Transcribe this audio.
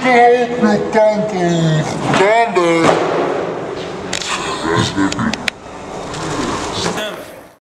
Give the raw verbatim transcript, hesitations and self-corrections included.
Candy, candy, candy.